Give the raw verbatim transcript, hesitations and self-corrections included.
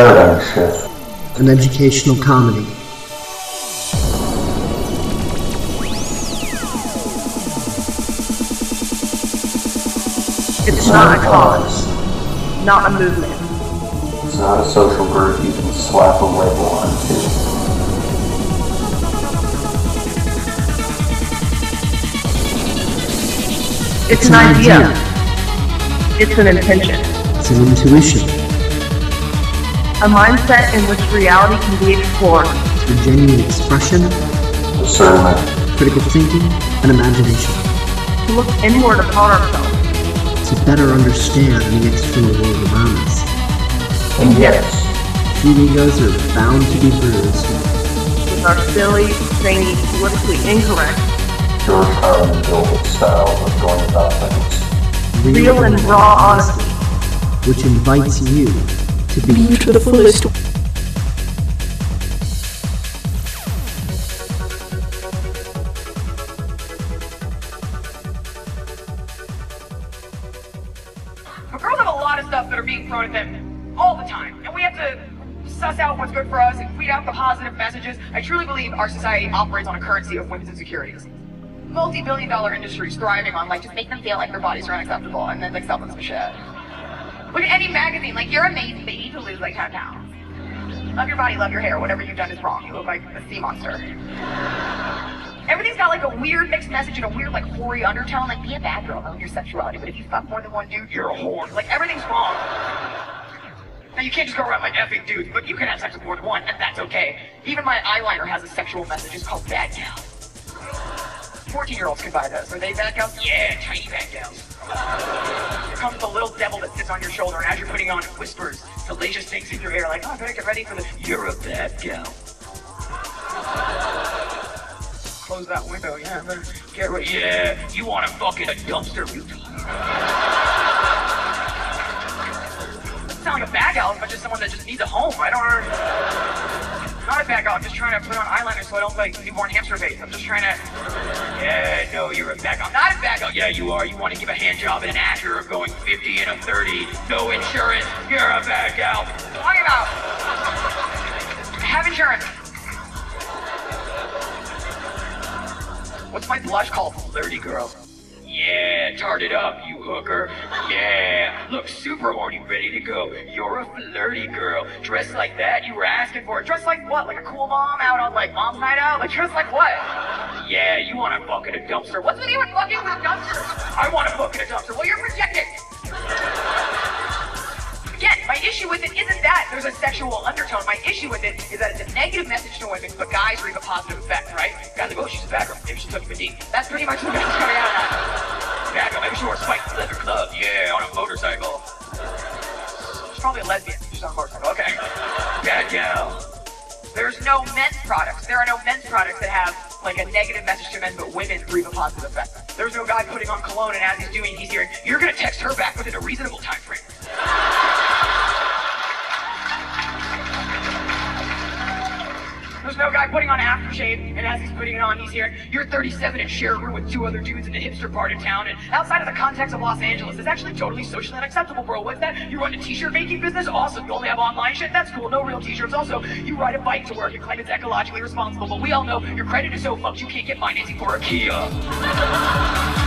Paradigm Shift. An educational comedy. It's not a cause, not a movement. It's not a social group you can slap a label onto. It's, it's an, an idea. idea. It's an intention. It's an intuition. A mindset in which reality can be explored. Through genuine expression, discernment, critical thinking, and imagination. To look inward upon ourselves. To better understand the external world around us. And yes, human egos are bound to be bruised. With our silly, zany, politically incorrect, George Carlin built style of going about things. Real, Real and raw honesty, which invites you to be, be to the fullest. That are being thrown at them all the time, and we have to suss out what's good for us and weed out the positive messages. I truly believe our society operates on a currency of women's insecurities. Multi-billion dollar industries thriving on, like, just make them feel like their bodies are unacceptable and then, like, sell them some shit. Look at any magazine, like, you're amazing, but you need to lose, like, ten pounds. Love your body, love your hair, whatever you've done is wrong. You look like a sea monster. Everything's got, like, a weird mixed message and a weird, like, hoary undertone. Like, be a bad girl, own your sexuality, but if you fuck more than one dude, you're a whore. Like, everything's wrong. Now, you can't just go around like effing dudes, but you can have sex with more than one, and that's okay. Even my eyeliner has a sexual message. It's called bad gals. fourteen-year-olds can buy those. Are they bad gals? Yeah, tiny bad gals. Here comes the little devil that sits on your shoulder, and as you're putting on, it whispers salacious things in your ear, like, oh, I better get ready for this. You're a bad gal. Close that window, yeah, better get ready. Yeah, you want to fuck in a dumpster. Doesn't sound like a bad gal, but just someone that just needs a home. I don't know. Not a bad gal, I'm just trying to put on eyeliner so I don't, like, newborn hamster face. I'm just trying to... Yeah, no, you're a bad gal. Not a bad gal. Yeah, you are. You want to give a hand job and an actor of going fifty and a thirty. No insurance. You're a bad gal. Talking about... Have insurance. What's my blush called? Flirty girl. Yeah, tart it up, you hooker. Yeah, look super horny, ready to go. You're a flirty girl. Dressed like that, you were asking for it. Dressed like what? Like a cool mom out on, like, mom's night out? Like, dressed like what? Yeah, you want to fuck in a dumpster. What's with you and fucking in a dumpster? I want to fuck in a dumpster. Well, you're projecting. Again, my issue with it isn't that there's a sexual undertone. My issue with it is that it's a negative message to women, but guys read a positive effect, right? Guys are like, oh, she's a bad girl. Maybe she took a deep. That's pretty much what guys coming out of. Bad girl. Maybe she wore spiked leather gloves. Yeah, on a motorcycle. She's probably a lesbian. She's on a motorcycle. Okay. Bad gal. There's no men's products. There are no men's products that have, like, a negative message to men, but women read a positive effect. There's no guy putting on cologne, and as he's doing, he's hearing, you're gonna text her back within a reasonable time frame. There's no guy putting on aftershave, and as he's putting it on, he's hearing, you're thirty-seven and share a room with two other dudes in the hipster part of town, and outside of the context of Los Angeles, it's actually totally socially unacceptable, bro. What's that? You run a t-shirt making business? Awesome. You only have online shit? That's cool. No real t-shirts. Also, you ride a bike to work and claim it's ecologically responsible, but we all know your credit is so fucked you can't get financing for a Kia.